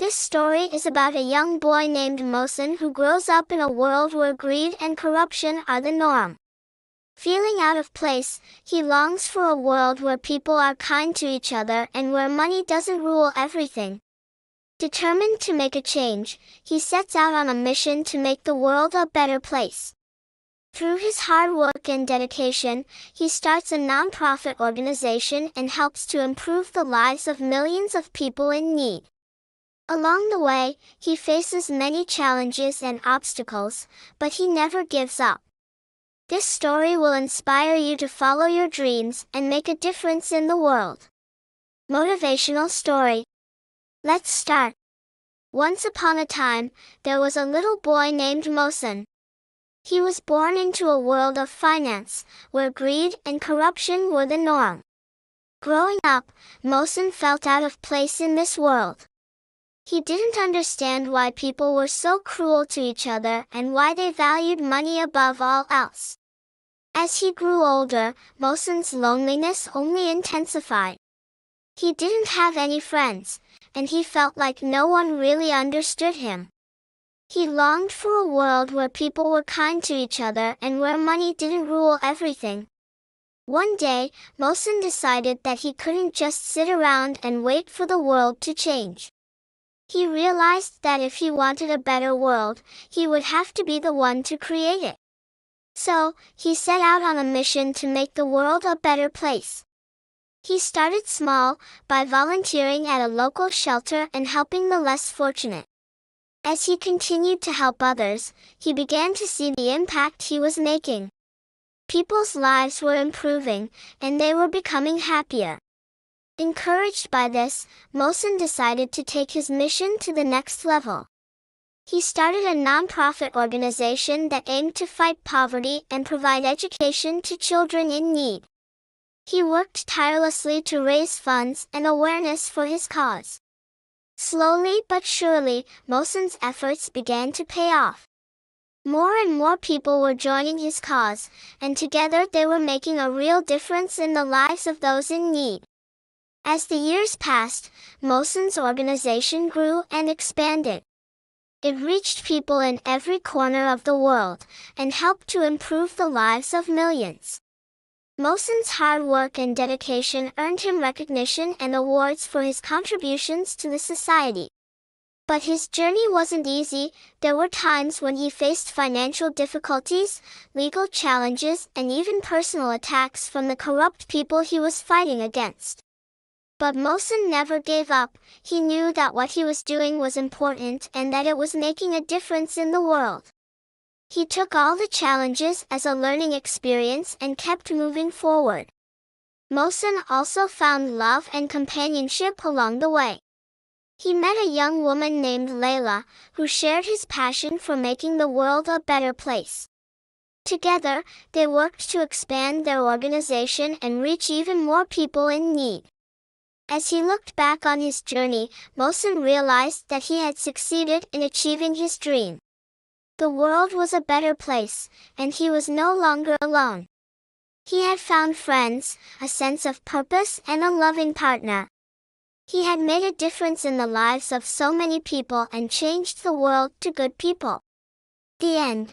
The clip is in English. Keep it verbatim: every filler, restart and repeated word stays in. This story is about a young boy named Mohsen who grows up in a world where greed and corruption are the norm. Feeling out of place, he longs for a world where people are kind to each other and where money doesn't rule everything. Determined to make a change, he sets out on a mission to make the world a better place. Through his hard work and dedication, he starts a non-profit organization and helps to improve the lives of millions of people in need. Along the way, he faces many challenges and obstacles, but he never gives up. This story will inspire you to follow your dreams and make a difference in the world. Motivational story. Let's start. Once upon a time, there was a little boy named Mohsen. He was born into a world of finance, where greed and corruption were the norm. Growing up, Mohsen felt out of place in this world. He didn't understand why people were so cruel to each other and why they valued money above all else. As he grew older, Mohsen's loneliness only intensified. He didn't have any friends, and he felt like no one really understood him. He longed for a world where people were kind to each other and where money didn't rule everything. One day, Mohsen decided that he couldn't just sit around and wait for the world to change. He realized that if he wanted a better world, he would have to be the one to create it. So, he set out on a mission to make the world a better place. He started small, by volunteering at a local shelter and helping the less fortunate. As he continued to help others, he began to see the impact he was making. People's lives were improving, and they were becoming happier. Encouraged by this, Mohsen decided to take his mission to the next level. He started a non-profit organization that aimed to fight poverty and provide education to children in need. He worked tirelessly to raise funds and awareness for his cause. Slowly but surely, Mohsen's efforts began to pay off. More and more people were joining his cause, and together they were making a real difference in the lives of those in need. As the years passed, Mohsen's organization grew and expanded. It reached people in every corner of the world, and helped to improve the lives of millions. Mohsen's hard work and dedication earned him recognition and awards for his contributions to the society. But his journey wasn't easy. There were times when he faced financial difficulties, legal challenges, and even personal attacks from the corrupt people he was fighting against. But Mohsen never gave up. He knew that what he was doing was important and that it was making a difference in the world. He took all the challenges as a learning experience and kept moving forward. Mohsen also found love and companionship along the way. He met a young woman named Layla, who shared his passion for making the world a better place. Together, they worked to expand their organization and reach even more people in need. As he looked back on his journey, Mohsen realized that he had succeeded in achieving his dream. The world was a better place, and he was no longer alone. He had found friends, a sense of purpose, and a loving partner. He had made a difference in the lives of so many people and changed the world to good people. The end.